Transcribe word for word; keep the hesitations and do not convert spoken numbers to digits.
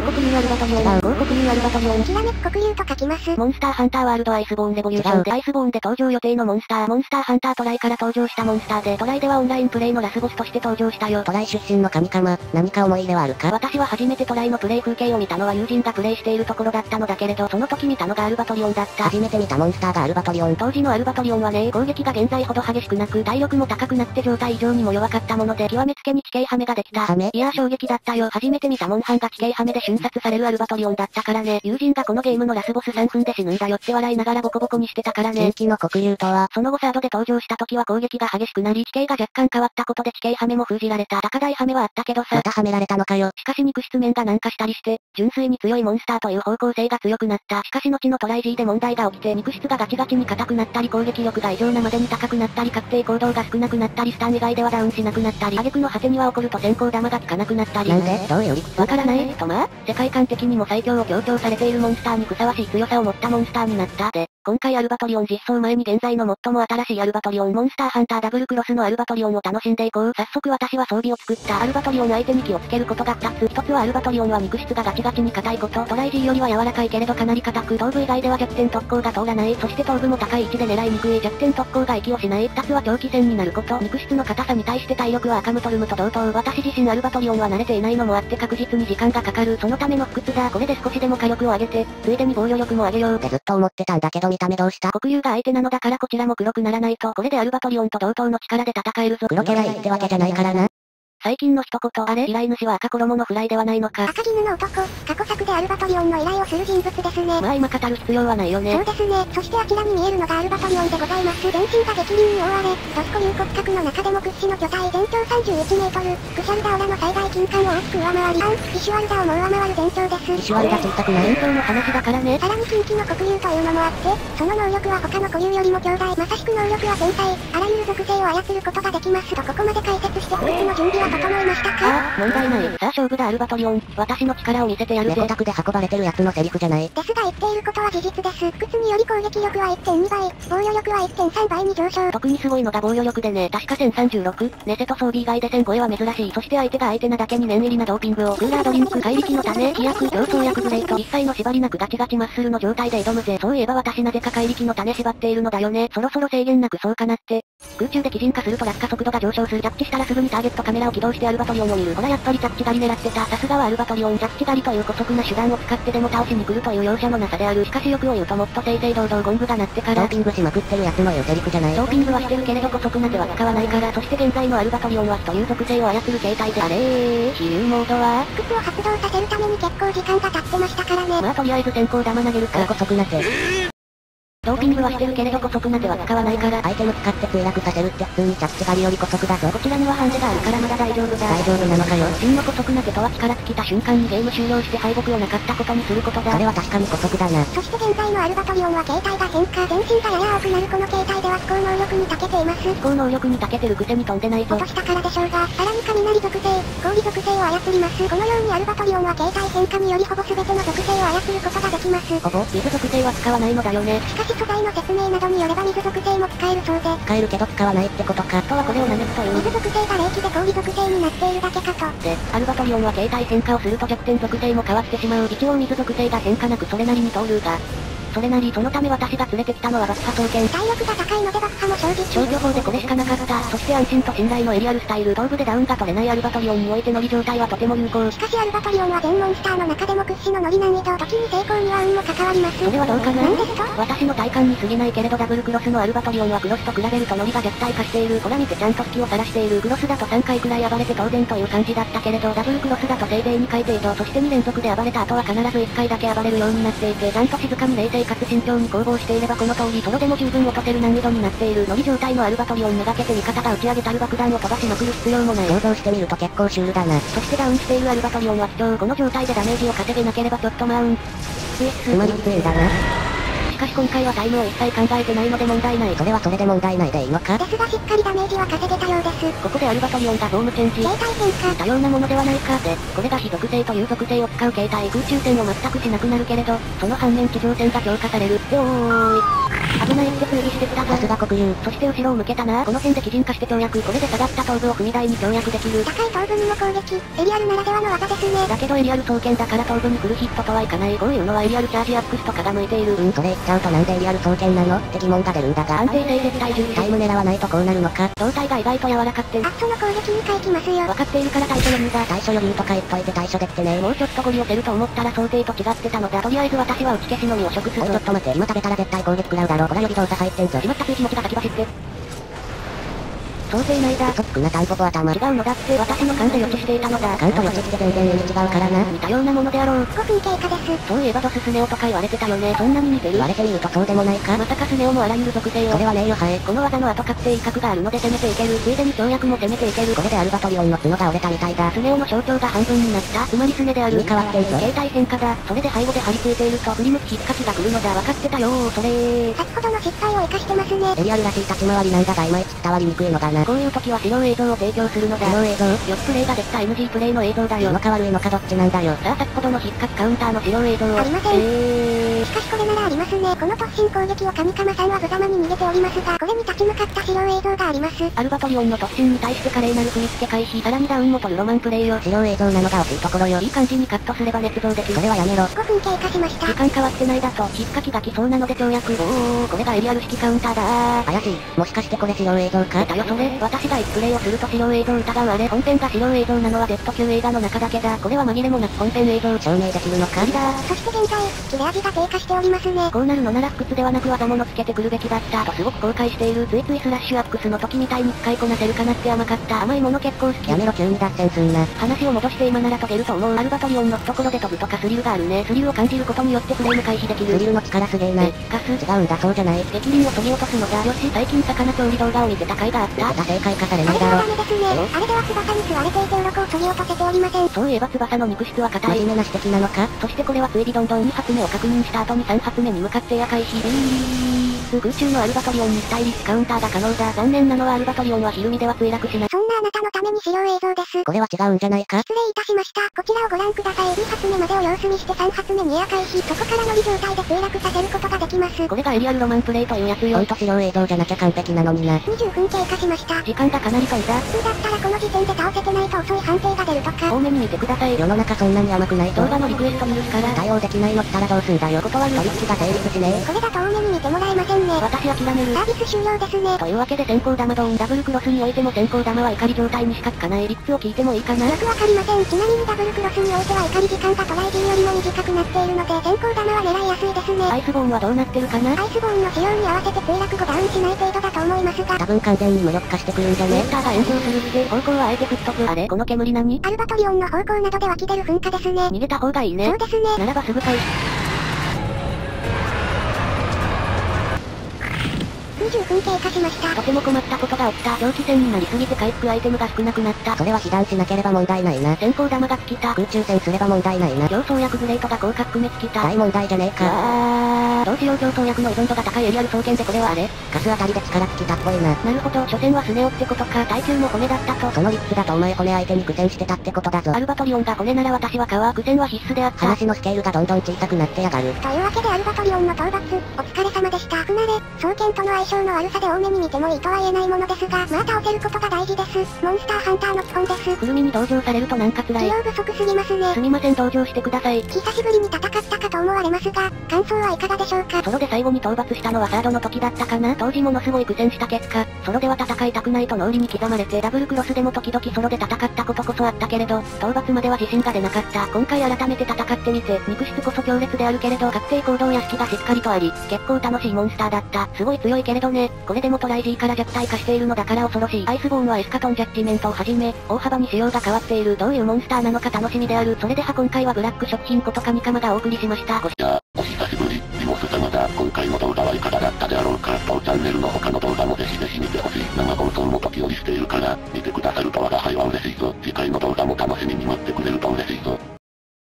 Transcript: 王国によるバトル違う王国によるバトルきわめく黒竜と書きます。モンスターハンターワールドアイスボーンレボリューションでアイスボーンで登場予定のモンスターモンスターハンタートライから登場したモンスターで、トライではオンラインプレイのラスボスとして登場したよ。トライ出身の神様、何か思い入れはあるか？私は初めてトライのプレイ風景を見たのは友人がプレイしているところだったのだけれど、その時見たのがアルバトリオンだった。初めて見たモンスターがアルバトリオン。当時のアルバトリオンはね、攻撃が現在ほど激しくなく、体力も高くなって状態異常にも弱かったもので、極めつけに地形ハメができた。ハメ？いや衝撃だったよ。初めて見たモンハンが地形ハメで瞬殺されるアルバトリオンだったからね。友人がこのゲームのラスボスさんぷんで死ぬんだよって笑いながらボコボコにしてたからね。新規の黒竜とは、その後サードで登場した時は攻撃が激しくなり、地形が若干変わったことで地形ハメも封じられた。高台ハメはあったけどさ。またハメられたのかよ。しかし肉質面が軟化したりして、純粋に強いモンスターという方向性が強くなった。しかし後のトライ G で問題が起きて、肉質がガチガチに硬くなったり攻撃力が異常なまでに高くなったり確定行動が少なくなったりスタン以外ではダウンしなくなったり、挙句の果てには起こると先行玉が効かなくなったり。なんで？どういう理屈？わからないとまあ、世界観的にも最強を強調されているモンスターにふさわしい強さを持ったモンスターになった。で、今回アルバトリオン実装前に現在の最も新しいアルバトリオンモンスターハンターダブルクロスのアルバトリオンを楽しんでいこう。早速私は装備を作った。アルバトリオン相手に気をつけることがふたつ。ひとつはアルバトリオンは肉質がガチガチに硬いこと。トライ G よりは柔らかいけれどかなり硬く、頭部以外では弱点特攻が通らない。そして頭部も高い位置で狙いにくい、弱点特攻が息をしない。ふたつは長期戦になること。肉質の硬さに対して体力はアカムトルムと同等。私自身アルバトリオンは慣れていないのもあって確実に時間がかかる。そのための不屈だ。これで少しでも火力を上げて、ついでに防御力も上げようってずっと思ってたんだけど見た目どうした？黒竜が相手なのだからこちらも黒くならないと、これでアルバトリオンと同等の力で戦えるぞ。黒キャラいいってわけじゃないからな。最近の一言、あれ依頼主は赤衣のフライではないのか。赤絹の男、過去作でアルバトリオンの依頼をする人物ですね。まあ今語る必要はないよね。そうですね。そしてあちらに見えるのがアルバトリオンでございます。全身が激流に覆われ、ドスコ流骨格の中でも屈指の巨体、全長さんじゅういちメートル、クシャルダオラの最大金冠を大きく上回り、アン、イシュワルダをも上回る全長です。イシュワルダ小さくない？現象の話だからね。さらに近畿の黒竜というのもあって、その能力は他の古竜よりも強大、まさしく能力は天才、あらゆる属性を操ることができますとここまで解説して、靴の準備は整いましたか？ああ、問題ない。さあ勝負だアルバトリオン。私の力を見せてやるぜ。猫宅で運ばれてるやつのセリフじゃない。ですが言っていることは事実です。不屈により攻撃力は いってんにばい、防御力は いってんさんばいに上昇。特にすごいのが防御力でね。確かせんさんじゅうろく、ネセと装備以外でせん超えは珍しい。そして相手が相手なだけに念入りなドーピングを。クーラードリンク、怪力の種、飛躍、競争薬ブレイト。一切の縛りなくガチガチマッスルの状態で挑むぜ。そういえば私なぜか怪力の種縛っているのだよね。そろそろ制限なくそうかなって。空中で基準化すると落下速度が上昇する。着地したらすぐにターゲットカメラを起動してアルバトリオンを見る。ほらやっぱり着地狩り狙ってた。さすがはアルバトリオン。着地狩りという姑息な手段を使ってでも倒しに来るという容赦のなさである。しかし欲を言うともっと正々堂々ゴングが鳴ってから。ドーピングしまくってるやつの言うセリフじゃない。ドーピングはしてるけれど姑息な手は使わないから。そして現在のアルバトリオンは火という属性を操る形態であれー。飛竜モードは不屈を発動させるために結構時間が経ってましたからね。まあとりあえず先行玉投げるか。姑息な手。ドーピングはしてるけれど姑息な手は使わないから、アイテム使って墜落させるって普通に着地狩りより姑息だぞ。こちらにはハンデがあるからまだ大丈夫だ。大丈夫なのかよ。真の姑息な手とは力尽きた瞬間にゲーム終了して敗北をなかったことにすることだ。それは確かに姑息だな。そして現在のアルバトリオンは形態が変化。全身がやや青くなるこの形態では飛行能力に長けています。飛行能力に長けてるくせに飛んでないぞ。落としたからでしょうが、さらに雷属性、氷属性を操ります。このようにアルバトリオンは形態変化によりほぼ全ての属性を操ることができます。ほぼ？水属性は使わないのだよね。しかし素材の説明などによれば水属性も使えるそうで。使えるけど使わないってことか。とはこれをなめるという。水属性が冷気で氷属性になっているだけかと。で、アルバトリオンは形態変化をすると弱点属性も変わってしまう。一応水属性が変化なくそれなりに通るが。それなりそのため私が連れてきたのは爆破双剣。体力が高いので爆破も生じ消去法でこれしかなかった。そして安心と信頼のエリアルスタイル。頭部でダウンが取れないアルバトリオンにおいてノリ状態はとても有効。しかしアルバトリオンは全モンスターの中でも屈指のノリ難易度。時に成功には運も関わります。それはどうかな。なんですと私の体感に過ぎないけれどダブルクロスのアルバトリオンはクロスと比べるとノリが弱体化している。ほら見てちゃんと隙をさらしている。クロスだとさんかいくらい暴れて当然という感じだったけれどダブルクロスだとせいぜいにかい程度。そしてにれんぞくで暴れた後は必ずいっかいだけ暴れるようになっていて、ちゃんと静かに冷静かつ慎重に攻防していればこの通りソロでも十分落とせる難易度になっている。ノリ状態のアルバトリオンめがけて味方が打ち上げたる爆弾を飛ばしまくる必要もない。想像してみると結構シュールだな。そしてダウンしているアルバトリオンは貴重。この状態でダメージを稼げなければちょっとマウンつまりきついだな。しかし今回はタイムを一切考えてないので問題ない。それはそれで問題ないでいいのか。ですがしっかりダメージは稼げたようです。ここでアルバトリオンがフォームチェンジ。形態変化。多様なものではないか。で、これが非属性という属性を使う形態。空中戦を全くしなくなるけれど、その反面地上戦が強化される。おーい。危ないって推理してたぞ。さすが黒龍。そして後ろを向けたな。この辺で擬人化して跳躍。これで下がった頭部を踏み台に跳躍できる。高い頭部にも攻撃、エリアルならではの技ですね。だけどエリアル双剣だから頭部に来るヒットとはいかない。こういうのはエリアルチャージアップスとかが向いている。うん、それ言っちゃうとなんでエリアル双剣なのって疑問が出るんだが、安定性絶対重視。タイム狙わないとこうなるのか。胴体が意外と柔らかって、アットの攻撃に回避ますよ。分かっているから対処余裕だ。対処余裕とか言っといて対処できてね。もうちょっとゴリ押せると思ったら想定と違ってたのだ。とりあえず私は打ち消しのみを食す。おい、ちょっと待て、今食べたら絶対攻撃食らうだろ。ほら予備動作入ってんぞ。しまった、つい気持ちが先走って想定内だ。そっくなタンポポ頭。違うのだって私の勘で予知していたのだ。勘と予知って全然意味違うからな。似たようなものであろう。ごふん経過です。そういえばドススネオとか言われてたよね。そんなに似てる？言われてみるとそうでもないか。まさかスネオもあらゆる属性を。それはねえよ。はい、この技の後確定威嚇があるので攻めていける。ついでに跳躍も攻めていける。これでアルバトリオンの角が折れたみたいだ。スネオの象徴が半分になった。つまりスネである。変わってんぞ。形態変化だ。それで背後で張り付いていると振り向き引っかきが来るのだ。分かってたよー。それー先ほどの失敗を生かしてますね。エリアルらしい立ち回りなんだがいまいち伝わりにくいのだな。こういう時は資料映像を提供するのだ。資料映像？よっプレイができた エヌジー プレイの映像だよ。のか悪いのかどっちなんだよ。さあ先ほどの引っかきカウンターの資料映像を。ありません。えー、しかしこれならありますね。この突進攻撃を神様さんは無様に逃げておりますが、これに立ち向かった資料映像があります。アルバトリオンの突進に対して華麗なる踏みつけ回避。さらにダウンも取るロマンプレイよ。資料映像なのが惜しいところよ。いい感じにカットすれば捏造できる。それはやめろ。ごふん経過しました。時間変わってないだと引っかきが来そうなので跳躍。おーおー、これがエリアル式カウンターだー。怪しい。もしかしてこれ資料映像か？だよそれ。私がいちプレイをすると資料映像疑う。あれ本編が資料映像なのは Z 級映画の中だけだ。これは紛れもなく本編映像。証明できるのか。そして現在切れ味が低下しておりますね。こうなるのなら不屈ではなく技物つけてくるべきだったとすごく後悔している。ついついスラッシュアックスの時みたいに使いこなせるかなって甘かった。甘いもの結構好き。やめろ、急に脱線すんな。話を戻して今なら飛べると思う。アルバトリオンの懐で飛ぶとかスリルがあるね。スリルを感じることによってフレーム回避できる。スリルの力すげえな。え、ガス違うんだ、そうじゃない。激流を研ぎ落とすのだ。よし、最近魚調理動画を見てた甲斐があった。正解化されないだろ。あれはダメですね。あれでは翼に吸われていて鱗を削ぎ落とせておりません。そういえば翼の肉質は硬い。真面目な指摘なのか。そしてこれはついにどんどんに発目を確認した後にさん発目に向かってや回避。空中のアルバトリオンにスタイリッシュカウンターが可能だ。残念なのはアルバトリオンはひるみでは墜落しない。そんなあなたのために資料映像です。これは違うんじゃないか。失礼いたしました。こちらをご覧ください。に発目までを様子見してさん発目にエア回避。そこから乗り状態で墜落させることができます。これがエリアルロマンプレイというやつよ。ほんと資料映像じゃなきゃ完璧なのにな。にじゅっぷん経過しました。時間がかなり飛んだ。普通だったらこの時点で倒せてないと遅い判定が出るとか。多めに見てください。世の中そんなに甘くない。動画のリクエスト見るから対応できないの来たらどうすんだよ。断る。取引が成立しねえ。これだと多めに見てもらえません。私諦める。サービス終了ですね。というわけで先行玉ドーン。ダブルクロスにおいても先行玉は怒り状態にしか効かない。理屈を聞いてもいいかな。よくわかりません。ちなみにダブルクロスにおいては怒り時間がトライ B よりも短くなっているので先行玉は狙いやすいですね。アイスボーンはどうなってるかな。アイスボーンの使用に合わせて墜落後ダウンしない程度だと思いますが、多分完全に無力化してくるんじゃね。メーターが炎上するって。方向はあえて吹っ飛ぶ。あれこの煙何？アルバトリオンの方向などで湧き出る噴火ですね。逃げた方がいいね。そうですね。ならばすぐ回避。にじゅっぷん経過しました。とても困ったことが起きた。蒸気船になりすぎて回復アイテムが少なくなった。それは被弾しなければ問題ないな。先行玉が尽きた。空中戦すれば問題ないな。上層薬グレートが広角目尽きた。大問題じゃねえか。どうしよう。上層薬の依存度が高いエリアル双剣でこれはあれガスあたりで力尽きたっぽいな。なるほど、所詮はスネ夫ってことか。耐久も骨だったと。その理屈だとお前骨相手に苦戦してたってことだぞ。アルバトリオンが骨なら私は皮。苦戦は必須であった。話のスケールがどんどん小さくなってやがる。というわけでアルバトリオンの討伐お疲れ様でした。不慣れ双剣との相性の悪さで多めに見てもいいとは言えないものですが、まあ倒せることが大事です。モンスターハンターの基本です。くるみに同情されるとなんか辛い。需要不足すぎますね。すみません、同情してください。久しぶりに戦ったかと思われますが感想はいかがでしょうか。ソロで最後に討伐したのはサードの時だったかな。当時ものすごい苦戦した結果ソロでは戦いたくないと脳裏に刻まれて、ダブルクロスでも時々ソロで戦ったことこそあったけれど討伐までは自信が出なかった。今回改めて戦ってみて肉質こそ強烈であるけれど確定行動や隙がしっかりとあり結構楽しいモンスターだった。すごい強いけれどね、これでもトライ G から弱体化しているのだから恐ろしい。アイスボーンはエスカトンジャッジメントをはじめ大幅に仕様が変わっている。どういうモンスターなのか楽しみである。それでは今回はブラック食品ことカニカマがお送りしました。ご視聴お久しぶりリモス様だ。今回の動画はいかがだったであろうか。当チャンネルの他の動画もぜひぜひ見てほしい。生放送も時折しているから見てくださると我が輩は嬉しいぞ。次回の動画も楽しみに待ってくれると嬉しいぞ。